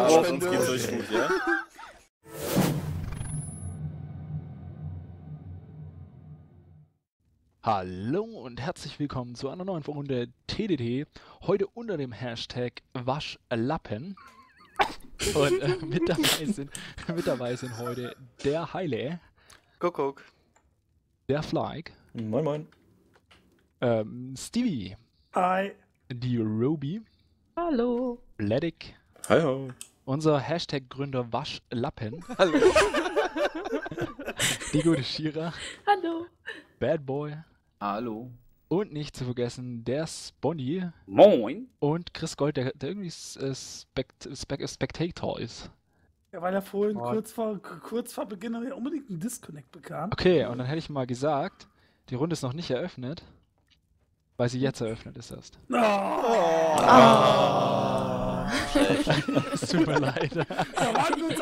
aber sonst geht's euch gut, ja? Hallo und herzlich willkommen zu einer neuen Folge der TTT. Heute unter dem Hashtag WaschLappen. Und mit dabei sind heute der Heile. Kuckuck. Der Flyk. Moin moin. Stevie. Hi. Die Ruby. Hallo. Blädig. Hi ho. Unser Hashtag-Gründer WaschLappen. Hallo. Die gute Shira. Hallo. Bad Boy. Hallo. Und nicht zu vergessen, der Sponny. Moin. Und Chris Gold, der irgendwie Spectator ist. Ja, weil er vorhin kurz vor Beginn unbedingt einen Disconnect bekam. Okay, und dann hätte ich mal gesagt, die Runde ist noch nicht eröffnet, weil sie jetzt eröffnet ist erst. Oh. Oh. Es tut mir leid.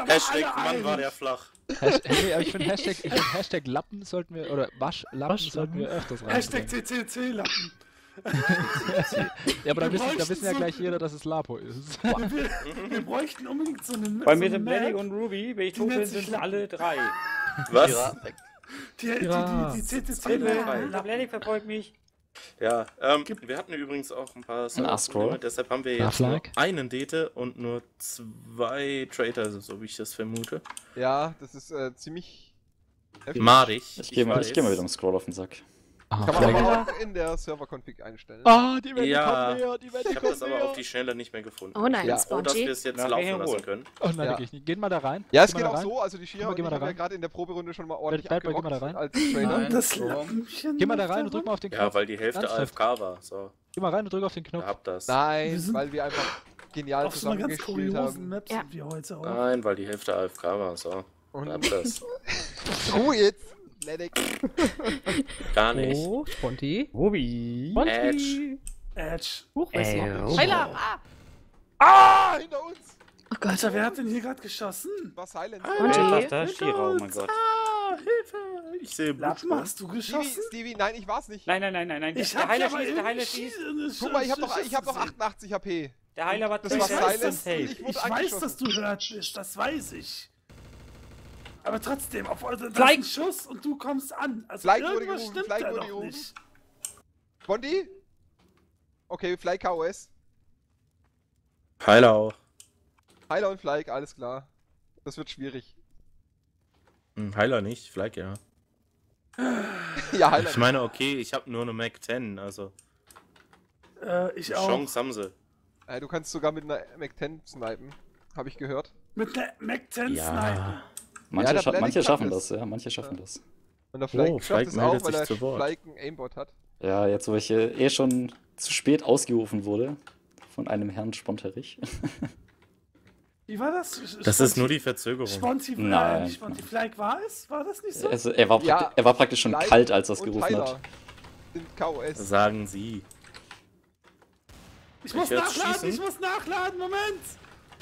Hashtag, Mann, war der flach. Hey, aber ich finde Hashtag Lappen sollten wir, oder WaschLappen sollten wir öfters rein. Hashtag TTT-Lappen. Ja, aber da wissen ja gleich jeder, dass es Lapo ist. Wir bräuchten unbedingt so einen... Bei mir sind Lenny und Ruby, wenn ich tot bin, sind alle drei. Was? Die TTT-Lappen. Bleddick verfolgt mich. Ja, wir hatten übrigens auch ein paar Scroll, deshalb haben wir jetzt nur einen Dete und nur 2 Trader, so wie ich das vermute. Ja, das ist ziemlich madig. Ich geh mal wieder um Scroll auf den Sack. Ah, kann man aber auch in der Server-Config einstellen. Ah, die Welt kommt näher, die Welt kommt näher. Ich hab das aber auf die Schnelle nicht mehr gefunden. Oh nein, das war, dass wir es jetzt laufen lassen können. Oh nein, wirklich nicht. Geht mal da rein. Ja, es geht auch so, also die Shira und ich haben ja gerade in der Proberunde schon mal ordentlich abgerockt als Trainer. Geh mal da rein und drück mal auf den Knopf. Ja, weil die Hälfte AFK war, so. Geh mal rein und drück auf den Knopf. Hab das. Nein, weil wir einfach genial zusammengespielt haben. Nein, weil die Hälfte AFK war, so. Hab das. Ruhe jetzt. Lädick. Gar nicht. Oh, Sponti. Roby. Edge. Heiler. Ah, hinter uns. Oh Gott, Alter, wer hat denn hier gerade geschossen? Was Heilen? Oh mein Gott. Ah, Hilfe. Ich sehe Blut. Hast du geschossen? Stevie, nein, ich war's nicht. Nein. Der Heiler schießt, Guck mal, ich hab noch 88 HP. Der Heiler war Silent. Ich weiß, dass du hörst, das weiß ich. Aber trotzdem, auf euren Schuss und du kommst an. Also Flyk wurde gerufen, Flyk wurde gerufen. Bondi? Okay, Flyk KOS. Heiler auch. Heiler und Flyk, alles klar. Das wird schwierig. Heiler nicht, Flyk ja. Ja, Heiler. Ich meine, okay, ich habe nur eine Mac 10, also... ich auch. Chance haben sie. Du kannst sogar mit einer Mac 10 snipen, habe ich gehört. Mit einer Mac 10 snipen? Manche schaffen das. Und der Flyk schafft es auch, weil der Flyk ein Aimbot hat. Ja, jetzt wo ich eh schon zu spät ausgerufen wurde von einem Herrn Sponterich. Wie war das? Das ist nur die Verzögerung. Flyk war es? War das nicht so? Also, er war praktisch schon Flyk kalt, als er es gerufen hat. KOS. Sagen Sie. Ich muss nachladen, Moment!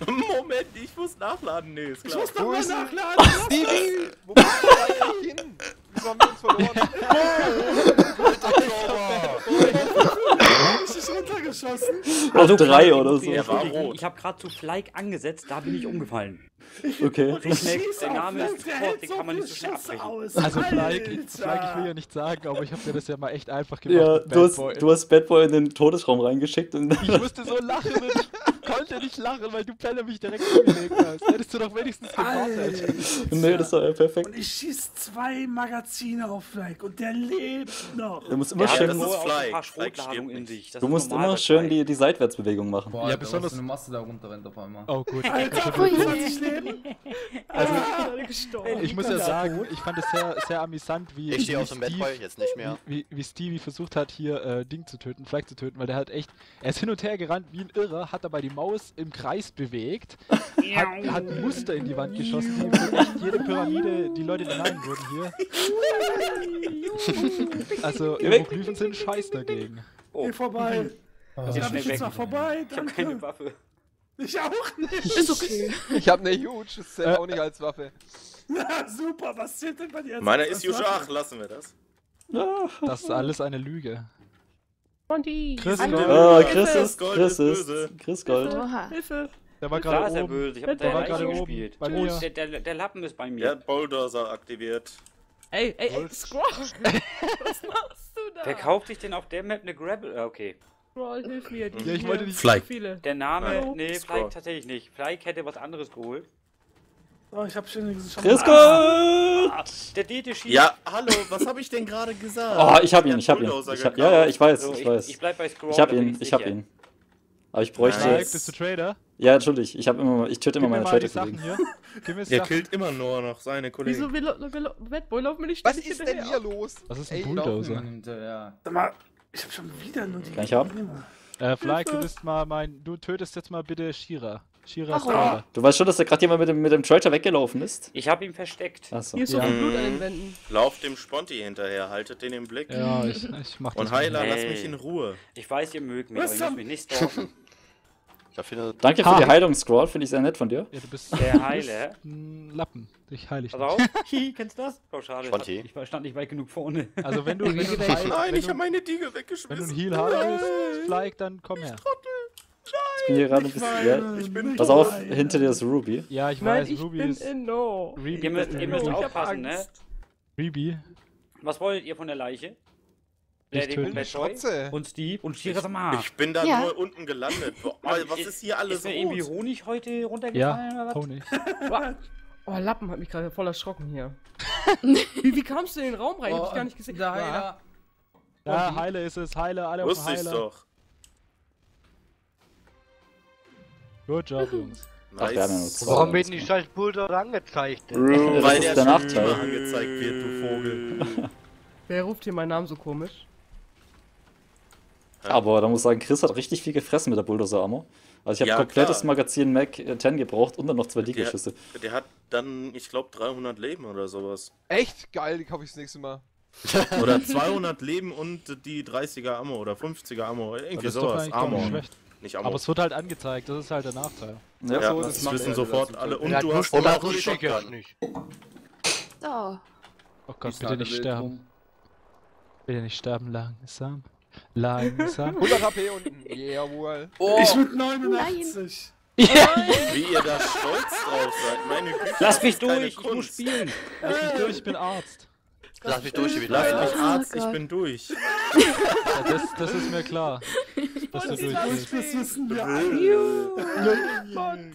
Moment, ich muss nachladen, nee, ist klar. Ich muss nochmal nachladen! Stevie! Wo bist du eigentlich hin? Wieso haben wir uns verloren? Ich bin runtergeschossen. Also 3 oder so. Ich hab grad zu Flyk angesetzt, da bin ich umgefallen. Okay. Der Name ist sofort, den kann man nicht so schnell abbrechen. Also Flyk, ich will ja nicht sagen, aber ich hab dir das ja mal echt einfach gemacht. Ja, du hast Bad Boy in den Todesraum reingeschickt und... Ich musste so lachen und... Ich konnte nicht lachen, weil du Pelle mich direkt hingelegt hast. Hättest du doch wenigstens gewartet. Nee, das war ja perfekt. Und ich schieß 2 Magazine auf Flyk und der lebt noch. Du musst immer schön die Seitwärtsbewegung machen. Boah, ja, besonders eine Masse da runter rennt auf einmal. Oh gut. Alter, also, ich muss ja sagen, ich fand es sehr amüsant, wie Stevie versucht hat, hier Flyk zu töten, weil der hat echt, er ist hin und her gerannt wie ein Irrer, hat dabei die Maus im Kreis bewegt, hat Muster in die Wand geschossen, die wirklich jede Pyramide, die Leute hinein wurden hier. Also, Hieroglyphen sind scheiß dagegen. Oh. Geh vorbei. Ich hab keine Waffe. Ich auch nicht. Ist okay. Ich hab ne Huge, das zählt auch nicht als Waffe. Na super, was zählt denn bei dir? Meiner ist Huge, ach, lassen wir das. Das ist alles eine Lüge. Bondi! Chris Gold! Chris Gold! Hilfe! Der war gerade oben. Böse. Ich hab da gerade gespielt. Oh, der Lappen ist bei mir. Der hat Bulldozer aktiviert. Ey, Scroll! Was machst du da? Wer kauft sich denn auf der Map eine Gravel? Okay. Scroll, hilf mir. Ja, ich wollte nicht so viele. Der Name, nee, Flyk tatsächlich nicht. Flyk hätte was anderes geholt. Oh, ich hab schon Chris Gold! Der Dete schießt. Ja, hallo, was hab ich denn gerade gesagt? Oh, ich hab ihn. Ja, ich weiß, ich weiß. Ich bleib bei Scroll. Ich hab ihn. Aber ich bräuchte jetzt... Bist du Trader? Ja, natürlich. Ich töte immer meine Trader-Kollegen. Der killt immer nur noch seine Kollegen. Wieso Bad Boy laufen wir nicht ständig hinterher? Was ist denn hier los? Was ist ein Bulldozer? Sag mal, ich hab schon wieder nur die... Kann ich haben? Flyk, du bist mal mein... Du tötest jetzt mal bitte Shira. Shira ist Trader. Du weißt schon, dass da gerade jemand mit dem Trader weggelaufen ist? Ich hab ihn versteckt. Achso. Hier ist so viel Blut an den Wänden. Lauft dem Sponti hinterher, haltet den im Blick. Ja, ich mach das. Und Heiler, lass mich in Ruhe. Ich weiß, ihr mögt mich, aber ihr müsst mich nicht stalken. Danke für die Heilung, Scroll, finde ich sehr nett von dir. Ja, du bist der Heile. Lappen, ich heile dich. Also kennst du das? Oh, schade. Ich stand nicht weit genug vorne. Also wenn du nein, ich habe meine Dinge weggeschmissen. Wenn du ein Heal hast, Flyk, dann komm her. Ich bin hier gerade ein bisschen. Pass auf, hinter dir ist Ruby. Ja, ich weiß, Ruby ist. Ihr müsst aufpassen, ne? Ruby. Was wollt ihr von der Leiche? Und Steve und Shira. Ich bin da nur unten gelandet. Boah, was ist hier alles so? Ist irgendwie Honig heute runtergefallen oder was? Honig. Oh, Lappen hat mich gerade voll erschrocken hier. Wie kamst du in den Raum rein? Hab ich gar nicht gesehen. Da, Heile ist es. Heile, alle auf Heile. Wusste ich doch. Good job, Jungs. Nice. Warum werden die scheiß Bulldozer angezeigt? Weil der Nachteil angezeigt wird, du Vogel. Wer ruft hier meinen Namen so komisch? Aber da muss ich sagen, Chris hat richtig viel gefressen mit der Bulldozer-Armor. Also ich habe komplettes Magazin Mac 10 gebraucht und dann noch 2 Liga-Schüsse. Der hat dann, ich glaube, 300 Leben oder sowas. Echt geil, die kaufe ich das nächste Mal. Oder 200 Leben und die 30er Ammo oder 50er Ammo, irgendwie sowas. Nicht Ammo. Aber es wird halt angezeigt, das ist halt der Nachteil. Ja, ja so, das wissen sofort alle. Und du hast auch die Shotgun. Oh Gott, bitte nicht sterben. Bitte nicht sterben, langsam. Langsam. 100 HP unten. Jawohl. Oh. Ich mit 89. Ja. Wie ihr da stolz drauf seid. Meine Güte. Lass mich durch, ich muss spielen. Lass mich durch, ich bin Arzt. Lass mich durch, ich bin durch. Ja, das ist mir klar. Dass du durch bist. Das wissen wir alle.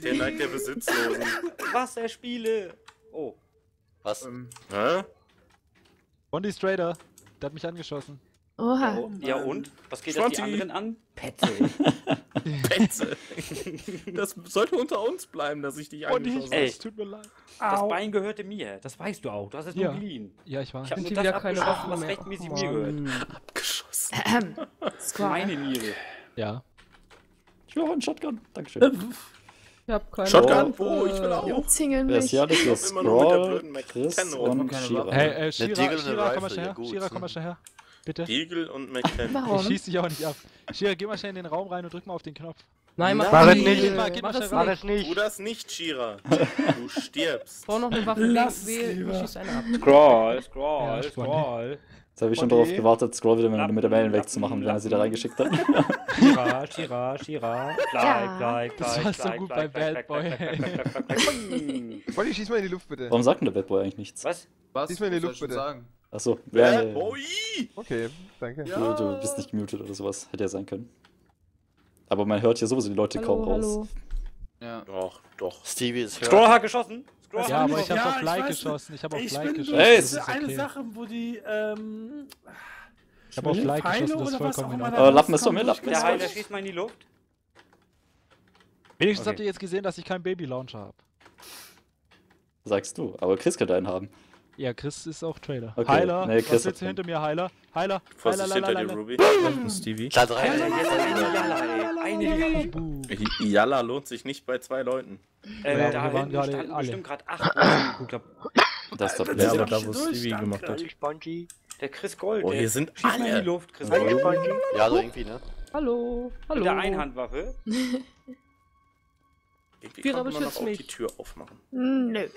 Der neigt der Besitzlosen. Wasserspiele. Oh. Was? Hä? Bondi Trader. Der hat mich angeschossen. Oha. Oh, ja und? Was geht das die anderen an? Petzel. Petzel. Das sollte unter uns bleiben, dass ich dich angeschossen habe. Tut mir leid. Das Bein gehörte mir. Das weißt du auch. Du hast es nur geliehen. Ja, ich weiß. Ich habe nur das keine Waffe, was rechtmäßig mir gehört. Abgeschossen. Meine Niere. Ja. Ich will auch einen Shotgun. Dankeschön. Ich hab keine Shotgun, ich will auch. Wer ist hier alles? Das Scroll, Chris und Shira. Hey, Shira, komm mal schnell her. Shira, komm mal schnell her. Bitte. Igel und McKenzie. Ich schieß dich auch nicht ab. Shira, geh mal schnell in den Raum rein und drück mal auf den Knopf. Nein, mach das nicht. Mach das nicht. Tu das nicht, Shira. Du stirbst. Brauch noch eine Waffe. Lass schieß eine ab. Scroll. Jetzt habe ich schon darauf gewartet, Scroll wieder mit der Mail wegzumachen, wenn er sie da reingeschickt hat. Shira. Das war so gut bei Bad Boy. Wollte ich schieß mal in die Luft, bitte. Warum sagt denn der Bad Boy eigentlich nichts? Was? Schieß mal in die Luft, bitte. Achso. Bad Boy! Okay, danke. Du bist nicht gemutet oder sowas. Hätte ja sein können. Aber man hört hier sowieso die Leute kaum raus. Ja. Doch. Stevie ist Scroll hat geschossen. Ja, aber ich hab's auf Like geschossen. Ey, das ist eine Sache, wo die, ich hab auf Like geschossen, das ist vollkommen in Ordnung. Lappen ist doch mir, Lappen ist doch mir. Der schießt mal in die Luft. Wenigstens habt ihr jetzt gesehen, dass ich keinen Baby-Launcher hab. Sagst du, aber Chris könnte einen haben. Ja, Chris ist auch Trader. Okay. Heiler, nee, Chris sitzt hinter mir, Heiler. Vorsicht hinter dir, Ruby. Stevie. Klar, 3. Eine Jalla lohnt sich nicht bei 2 Leuten. Da hinten standen bestimmt gerade 8 Leute. Das ist doch da, wo Stevie gemacht hat. Der Chris Gold, oh, hier sind alle in die Luft, Chris Gold. Ja, so irgendwie, ne? Hallo. Mit der Einhandwaffe. Irgendwie kann man auch die Tür aufmachen. Nö.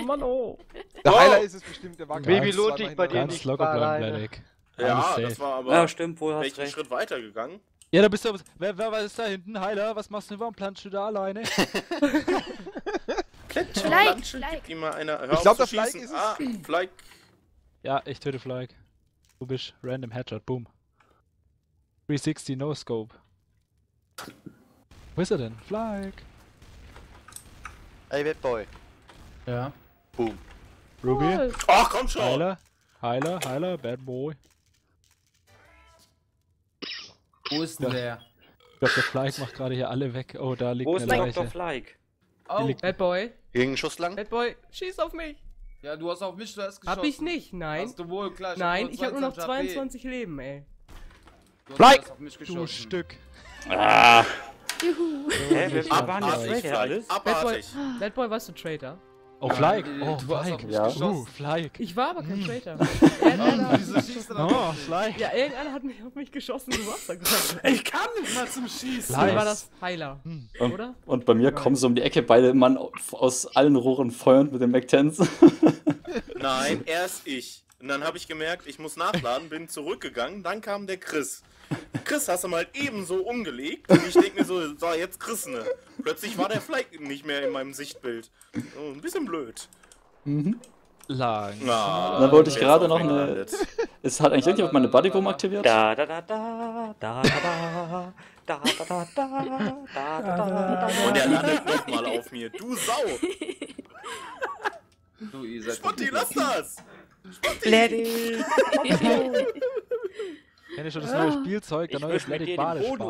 Oh Mann, oh. Der Heiler ist es bestimmt, der war Baby lohnt dich bei dir nicht. Ganz locker bleiben, Blädig. Ja, das war aber... Ja, stimmt, wohl hast recht. Schritt weitergegangen. Ja, da bist du. Wer ist da hinten? Heiler, was machst du denn? Warum planschst du da alleine? Flyk. Ich glaube, das Flyk ist es. Flyk. Ja, ich töte Flyk. Du bist random Headshot. Boom. 360 No Scope. Wo ist er denn? Flyk. Ey, Bad Boy. Ja. Boom. Ruby. Ach, oh, komm schon. Heiler, Bad Boy. Wo ist denn der? Ich glaube, der Flyk macht gerade hier alle weg. Oh, da liegt eine Leiche. Wo ist der Dr. Flyk? Oh, Bad Boy. Irgendein Schuss lang? Bad Boy, schieß auf mich. Ja, du hast auf mich zuerst geschossen. Hab ich nicht, nein. Hast du wohl, klar. Nein, ich hab nur noch 22 Leben, ey. Flyk! Du Stück. Ah. Juhu. Bad Boy, warst du Trader? Oh, Flyk! Oh, Flyk! Ja. Flyk! Ich war aber kein Traitor. Oh, Flyk! Ja, irgendeiner hat mich auf mich geschossen, du warst da gerade. Ich kam nicht mal zum Schießen! Dann war das Heiler, oder? Und bei mir kommen so um die Ecke beide Mann aus allen Rohren feuernd mit dem Mac-10s. Nein, erst ich. Und dann habe ich gemerkt, ich muss nachladen, bin zurückgegangen, dann kam der Chris. Chris hast du mal eben so umgelegt und ich denke mir so, so jetzt Chris, ne? Plötzlich war der Flyk nicht mehr in meinem Sichtbild. Oh, ein bisschen blöd. Mhm. Lang. Na, dann wollte ich gerade noch eine... Es hat eigentlich wirklich auf meine Bodybomb aktiviert. Da da da da, da da da, da da da, da da da. Und er landet nochmal auf mir. Du Sau! Du Isa. Sponny, lass das! Blädig! Ich kenne schon das neue Spielzeug, der neue Blätig-Badespaß.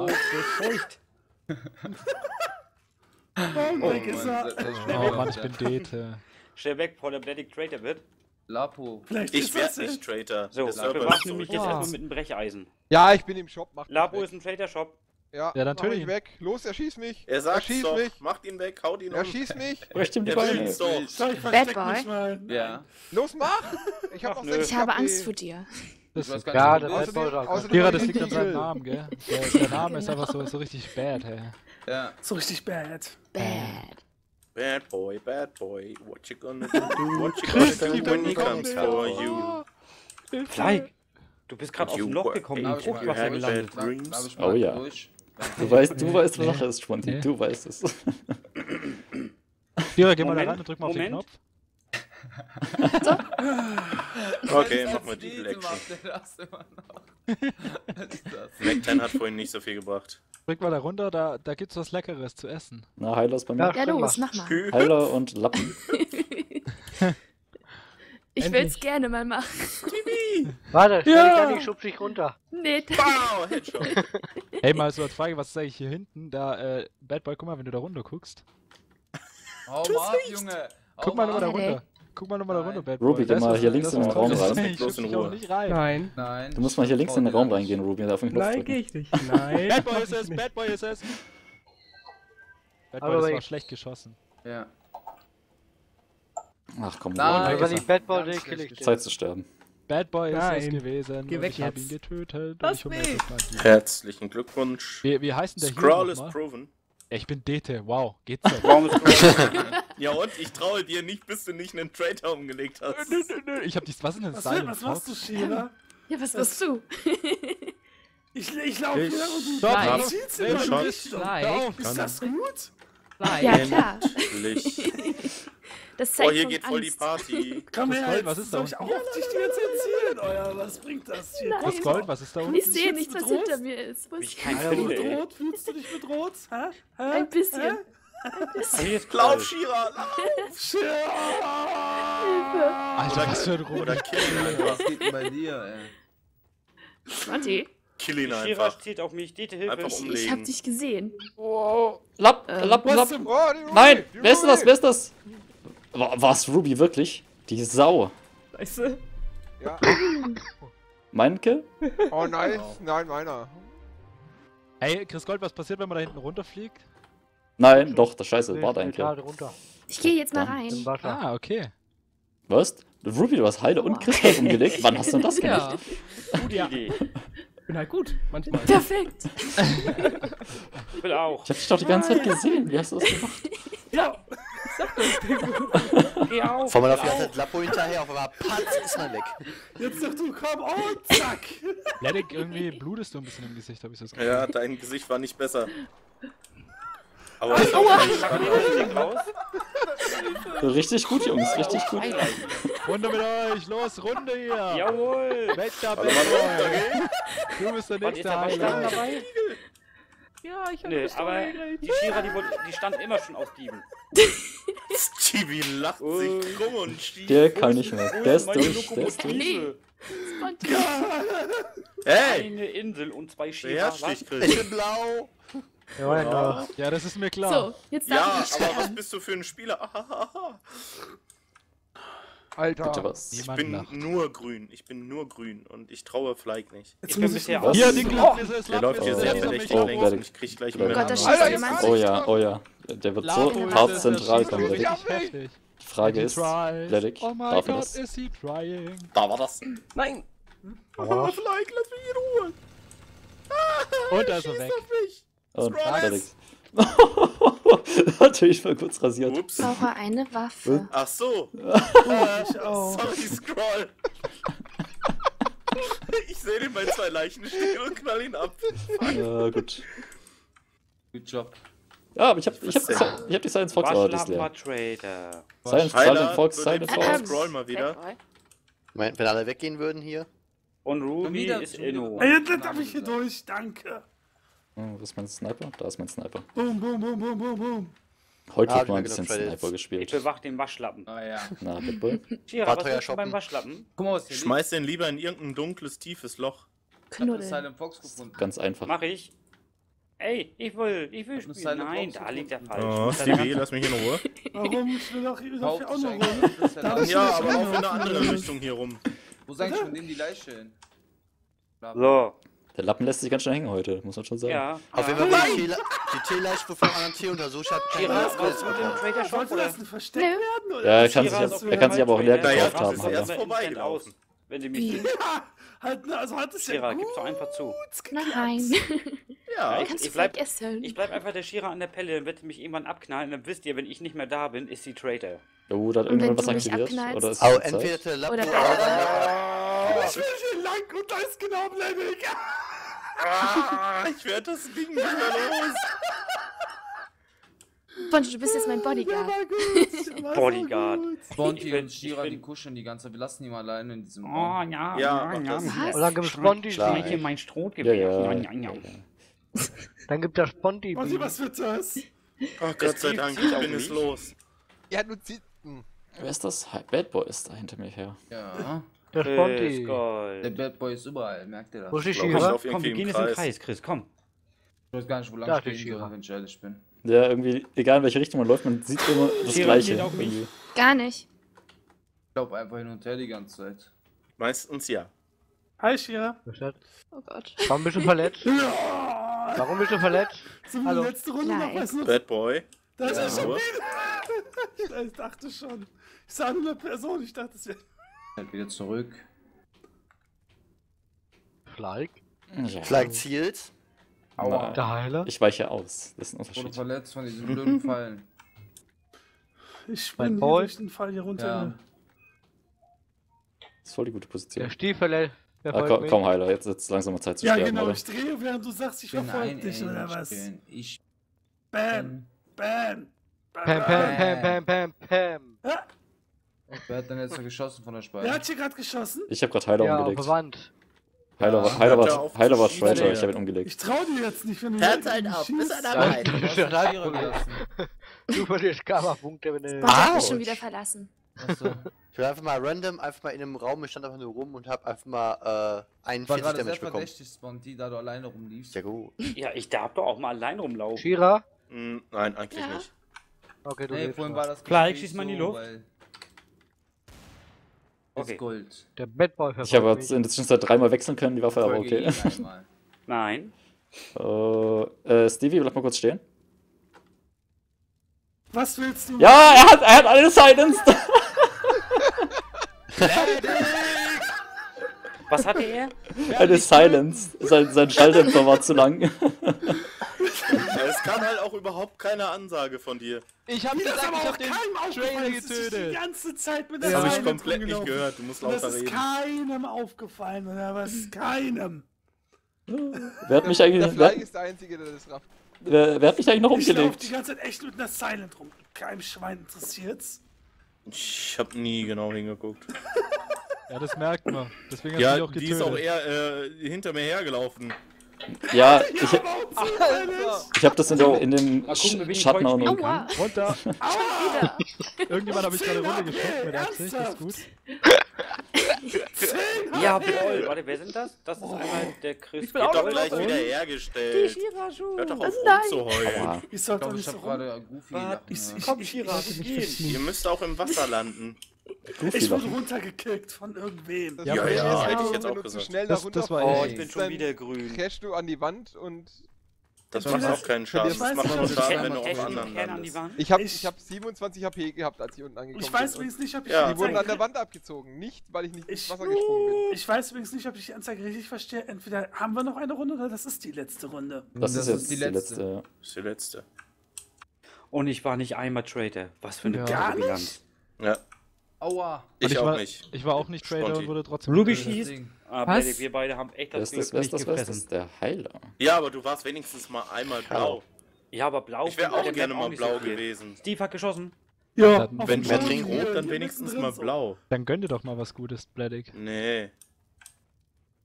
Oh Mann, ich bin Dete. Schnell weg, Paul, der Blätig Trader wird. Lapo. Ich werde nicht Trader. So, dafür warst du mich jetzt erstmal mit dem Brecheisen. Ja, ich bin im Shop. Lapo ist ein Trader-Shop. Ja, dann töte ich ihn weg. Los, erschieß mich. Er sagt mich. Macht ihn weg, haut ihn um. Erschieß mich. Bestimmt die Beine. Bad Boy. Ja. Los, mach! Ich habe Angst vor dir. Das ja, der Bad Boy da. Shira, das liegt an seinem Namen, gell? Der Name ist einfach so richtig bad, hey. Ja. So richtig bad. Bad. Bad boy, what you gonna do? What you gonna do when he comes for you? Flyk, du bist gerade aus dem Loch gekommen, im Fruchtwasser gelandet. Oh ja. Du weißt, was Sache ist, Sponny. Du weißt es. Shira, geh mal da rein und drück mal auf den Knopf. So. Okay, mach mal die Action. McTen hat vorhin nicht so viel gebracht. Drück mal da runter, da gibt's was Leckeres zu essen. Na, Heiler ist bei mir. Ja, los, mach mal. Heiler und Lappen. Ich will's gerne mal machen. Stevie! Warte, ich schub dich runter. Nee, wow, Headshot. Hey, mal so als Frage, was ist eigentlich hier hinten? Da, Bad Boy, guck mal, wenn du da runter guckst. Oh, Mann, Junge. Guck mal nochmal da runter. Guck mal nochmal da runter, Bad Boy. Ruby, geh mal hier links in den Raum rein. Nein. Du musst mal hier links in den Raum reingehen, Ruby. Nein, geh ich nicht. Nein. Bad Boy ist es, Bad Boy ist es. Bad Boy, das war schlecht geschossen. Ja. Ach komm, nein, weil ich Bad Boy nicht gelegt. Zeit zu sterben. Bad Boy ist es gewesen. Geh weg, ich hab ihn getötet. Herzlichen Glückwunsch. Wie heißt denn der hier? Scroll is proven. Ich bin Dete, wow, geht's doch. Ja und? Ich traue dir nicht, bis du nicht einen Traitor umgelegt hast. Nö. Ich hab nichts, was ist denn das? Was machst du, Shira? Ja, was machst du? Ich laufe wieder und du schießt ihn mal nicht. Ist das gut? Ja, klar. Das zeigt, oh, hier geht voll die Party. Komm her, was ist da? Soll ich auch auf dich jetzt erzählen, euer? Was bringt das hier? Das Gold, was ist da unten? Ich sehe nichts, was hinter mir ist. Bedroht? Fühlst du dich bedroht? Ein bisschen. Lauf, Shira! Lauf! Shira! Alter, was für ein roter Kill. Was geht denn bei dir, ey? Sponny? Kill ihn einfach. Shira steht auf mich, Dete Hilfe. Ich hab dich gesehen. Oh. Lapp. Nein, wer ist das? War's Ruby wirklich? Die Sau. Scheiße. Ja. Mein Kill? Oh nice. Nein, meiner. Hey, Chris Gold, was passiert, wenn man da hinten runterfliegt? Nein, doch, das Scheiße, war dein Kill. Ich gehe jetzt mal rein. Ah, okay. Was? Ruby, du hast Heile und Chris Gold umgelegt? Wann hast du denn das gemacht? Gute Idee. Ich bin halt gut, manchmal. Perfekt! Ich will auch. Ich hab dich doch die ganze Zeit gesehen. Wie hast du das gemacht? Ja! Sag das Ding. Geh auf. Vor allem auf die ganze Zeit Lapo hinterher, auf einmal Patz ist man weg. Jetzt sag du, komm, oh, zack. Lädick, irgendwie blutest du ein bisschen im Gesicht, hab ich das gesehen. Ja, dein Gesicht war nicht besser. Aber ich raus. Richtig gut, Jungs, richtig gut. Runde mit euch, los, Runde hier. Jawohl. Weg da, bitte. Du bist der nächste Heiler. Ja, ich hab nee, aber die Shira, die stand immer schon auf Dieben. Stevie lacht sich krumm und stief. Der kann nicht mehr. Der ist durch, der ist durch. Hey! Eine Insel und zwei Shira. Ich bin blau. Ja, genau. Ja, das ist mir klar. So, jetzt darf aber was bist du für ein Spieler? Alter, was? Ich bin nur grün. Ich bin nur grün und ich traue Flyk nicht. Jetzt ich bin bisher aus. Hier, die Klappe ist Lapo. Ich krieg gleich mehr. Oh ja, oh ja. Der wird so hart zentral kommen. Die Frage ist, Bleddick, darf er das? Da war das. Nein. Flyk, lass mich in Ruhe. Und er ist weg. Und Bleddick. Natürlich mal kurz rasiert. Ups. Ich brauche eine Waffe. Ach so. Sorry, Scroll. Ich sehe den bei zwei Leichen stehen und knall ihn ab. Ja, gut. Good job. Ja, aber ich hab die Silence Fox auch das leer. Trader. Silence Fox, Silence Fox. Scroll mal wieder. Moment, wenn alle weggehen würden hier. Und Ruby ist inno. Jetzt darf ich hier durch, danke. Wo ist mein Sniper? Da ist mein Sniper. Boom, boom, boom, boom, boom, boom. Heute wird mal ein bisschen Sniper gespielt. Ich bewach den Waschlappen. Ah ja. Na, Bad Boy. Shira, was willst du beim Waschlappen? Guck mal, was hier schmeiß den lieber in irgendein dunkles, tiefes Loch. Knuddeln. Ganz einfach. Mach ich. Ey, ich will spielen. Nein, da liegt der falsch. Oh, Stevie, lass mich in Ruhe. Warum? Ich will doch hier auch noch rum. Ja, aber auch in eine andere Richtung hier rum. Wo sagst du schon? Nimm die Leiche hin. So. Der Lappen lässt sich ganz schnell hängen heute, muss man schon sagen. Ja. Auf jeden Fall die Teeleiche von anderen Tee untersucht hat, kann er das mit dem Trader schon lassen, versteckt werden, oder? Ja, er kann sich aber auch leer gekauft haben. Das ist vorbei draußen, wenn sie mich. Also hat es Shira, gib's doch einfach zu. Nein. Ja, ich bleib einfach der Shira an der Pelle, dann wird sie mich irgendwann abknallen, und dann wisst ihr, wenn ich nicht mehr da bin, ist sie Trader. Oh, da hat irgendwann was aktiviert. Oder ist es entweder der Lappen oder ich will hier lang und da ist genau Blätig. Ah, ich werde das Ding nicht mehr los. Bondi, du bist jetzt mein Bodyguard. Bodyguard. Bondi und Shira, die kuscheln die ganze Zeit. Wir lassen ihn mal alleine in diesem Raum. Oh, ja, ja, ja. Oder gibt Bondi hier mein Strohgewehr. Ja, ja, ja. Dann gibt das Bondi. Bondi, was wird das? Oh, Gott sei Dank, ich bin es los. Ja, du ziehst. Wer ist das? Bad Boy ist da hinter mir her. Ja. Der Chris Gold. Der Bad Boy ist überall, merkt ihr das? Wo ist die Shira? Komm, wir gehen jetzt im Kreis, Chris, komm. Ich weiß gar nicht, wo lang ich stehen soll, wenn ich ehrlich bin. Ja, irgendwie, egal in welche Richtung man läuft, man sieht immer das Gleiche. Auch gar nicht. Ich glaub einfach hin und her die ganze Zeit. Meistens ja. Hi, Shira. Oh Gott. Warum bist du verletzt? Warum bist du verletzt? Zum letzten Runde noch was. Bad Boy. Das ist schon wieder. Ich dachte schon. Ich sah nur eine Person, ich dachte es wäre... Wieder zurück. Flyk. Ja. Flyk zielt. Aua. Der Heiler. Ich weiche aus. Das ist ein Unterschied. Ich wurde verletzt von diesen blöden Fallen. Ich bin durch den Fall hier runter. Ja. Das ist voll die gute Position. Der Stiefel. Komm, Heiler, jetzt ist langsam mal Zeit zu sterben. Ja, genau. Oder? Ich drehe, während du sagst, ich verfolge dich, oder was? Ich... Bam. Bam. Bam. Bam. Bam. Bam. Bam. Bam. Ja. Wer hat denn jetzt geschossen von der Speise? Wer hat hier gerade geschossen? Ich hab grad Heiler umgelegt. Heiler war Trader, ich hab ihn umgelegt. Ich trau dir jetzt nicht, wenn du Herz einen ab, bis einer rein. Du verlierst Karma-Punkte, wenn du... Ich hab schon wieder verlassen. Achso. Ich war einfach mal random, einfach mal in einem Raum, ich stand einfach nur rum und hab einfach mal 41 Damage bekommen. War verdächtig, Sponny, da du alleine rumliefst. Ja gut. Ja, ich darf doch auch mal allein rumlaufen. Shira? Nein, eigentlich nicht. Okay, du lebst noch. Klar, ich schieß mal in die Luft. Okay. Gold. Der Bad Boy verfolgt. Ich habe jetzt in der Zwischenzeit dreimal wechseln können, die Waffe, aber okay. Nein. Stevie, bleib mal kurz stehen. Was willst du? Ja, er hat alle silenced! Was hatte er? Eine silenced. Sein Schalldämpfer war zu lang. Es kam halt auch überhaupt keine Ansage von dir. Ich hab gesagt, aber ich hab den Trader getötet. Die ganze Zeit mit der Silence. Das hab ich komplett nicht gehört, du musst lauter reden. Das ist keinem aufgefallen, oder was? Keinem. Wer hat mich eigentlich... Flyk ist der Einzige, der das rafft. Wer hat mich eigentlich noch umgelegt? Ich lauf die ganze Zeit echt mit einer Silent rum. Keinem Schwein interessiert's. Ich hab nie genau hingeguckt. Ja, das merkt man. Deswegen hat mich auch getötet. Die ist auch eher hinter mir hergelaufen. Ja, ich hab das in dem Schatten auch noch. Aua! Runter! Aua! Irgendjemand habe ich gerade runtergeschossen mit der Absicht, ist gut. Jawohl! Warte, wer sind das? Das ist einmal der Chris. Ich bin auch doch gleich wieder hergestellt. Die Shira-Schuhe! Hört doch auf rumzuheulen. Ich sollte doch nicht so rumzuheulen. Komm, Shira, ihr müsst auch im Wasser landen. Ich wurde runtergekickt von irgendwem. Ja, ja, hätte ich jetzt auch gesagt. Das war ich bin schon wieder grün. Cashst du an die Wand und... Das macht auch keinen Schaden. Das macht nur Schaden, wenn du auf anderen landest. Ich hab 27 HP gehabt, als ich unten angekommen bin. Ich weiß übrigens nicht, ob ich... Die wurden an der Wand abgezogen. Nicht, weil ich nicht ins Wasser gesprungen bin. Ich weiß übrigens nicht, ob ich die Anzeige richtig verstehe. Entweder haben wir noch eine Runde oder das ist die letzte Runde. Das ist jetzt die letzte. Das ist die letzte. Und ich war nicht einmal Trader. Was für eine Bilanz. Ja. Aua! Ich war nicht. Ich war auch nicht Trader und wurde trotzdem... Ruby schießt! Was? Wir beide haben echt das Ding nicht gefressen. Das ist der Heiler. Ja, aber du warst wenigstens mal einmal blau. Ja, aber blau... Ich wäre auch gerne mal blau gewesen. Steve hat geschossen. Ja, wenn Petling rot, dann wenigstens mal blau. Dann gönn dir doch mal was Gutes, Blätig. Nee.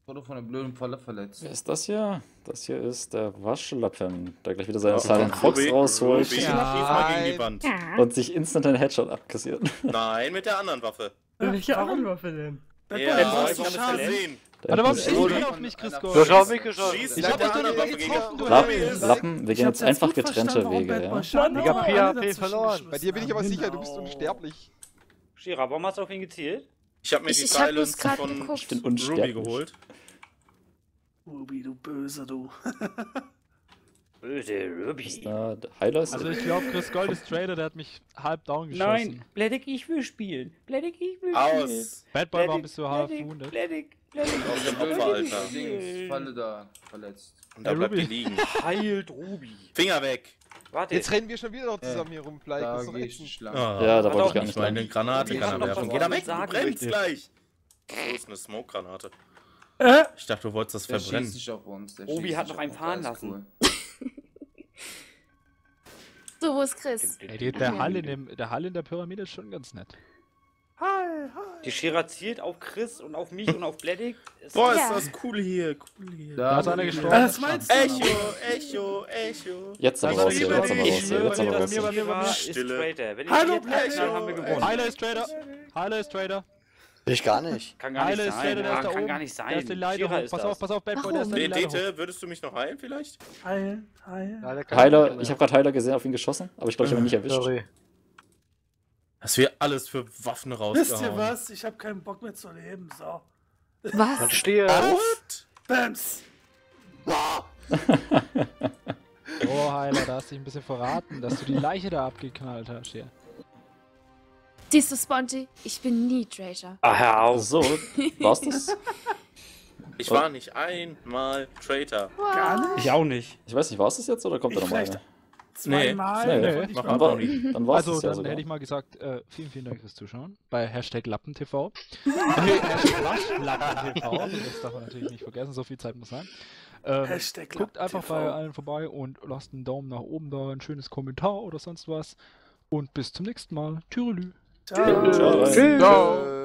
Ich wurde von einem blöden Falle verletzt. Wer ist das hier? Das hier ist der WaschLappen, der gleich wieder seinen Silent Fox rausholt und sich instant einen Headshot abkassiert. Nein, mit der anderen Waffe. Welche anderen Waffe denn? Ja, ich kann es sehen. Warte, warum schießt du auf mich, Chris Gold? Du hast mich geschossen. Ich hab dich doch nicht getroffen, du Lappen, wir gehen jetzt einfach getrennte Wege, ja? Ich hab PHP verloren. Bei dir bin ich aber sicher, du bist unsterblich. Shira, warum hast du auf ihn gezielt? Ich hab mir die Silence von Ruby geholt. Ruby, du Böse, du. Böse Ruby. Na, Heiler ist also ich glaube, Chris Gold ist Trader, der hat mich halb down geschossen. Nein, Bleddick, ich will spielen. Bleddick, ich will spielen. Bad Boy, warum bist du half wounded? Bleddick, auf dem Opfer, Alter. Ich falle da verletzt. Und da bleibt die liegen. Heilt Ruby. Finger weg. Warte. Jetzt rennen wir schon wieder noch zusammen hier rum, Fleisch. Da das ist doch ja, da wollte ich gar nicht rein. Eine Granate kann er werfen. Geh da weg, du brennst gleich. Das ist eine Smoke-Granate. Ich dachte, du wolltest das verbrennen. Schießt nicht auf uns. Obi hat noch einen fahren lassen. Cool. So, wo ist Chris? Ey, der Hall in der Pyramide ist schon ganz nett. Die Shira zielt auf Chris und auf mich und auf Blätig. Boah, ist das cool hier. Da ist einer gestorben. Das meinst du? Echo. Jetzt aber raus hier. Bei mir. Stille. Wenn ich jetzt dann haben wir gewonnen. Heiler ist Trader. Ich gar nicht. Kann gar nicht sein. Kann gar nicht sein. Der ist den Leider. Pass auf, Bad Boy, der ist den Leider. Dete, würdest du mich noch heilen vielleicht? Heilen. Ich habe gerade Heiler gesehen, auf ihn geschossen, aber ich glaube, ich habe ihn nicht erwischt. Sorry. Dass wir alles für Waffen rausgehauen. Wisst ihr was? Ich habe keinen Bock mehr zu leben, so. Was? Dann steh auf. Bams. Oh, Heiler, da hast du dich ein bisschen verraten, dass du die Leiche da abgeknallt hast hier. Siehst du, Sponty? Ich bin nie Trader. Ach, hör auf. So, war's das? Ich war nicht einmal Trader. Wow. Gar nicht? Ich auch nicht. Ich weiß nicht, war's das jetzt oder kommt da noch mal? Zweimal? Nee. Dann war's das ja sogar. Also, dann hätte ich mal gesagt, vielen, vielen Dank fürs Zuschauen bei #LappenTV. #LappenTV, das darf man natürlich nicht vergessen, so viel Zeit muss sein. Guckt einfach bei allen vorbei und lasst einen Daumen nach oben da, ein schönes Kommentar oder sonst was. Und bis zum nächsten Mal. Tschüss. Ciao.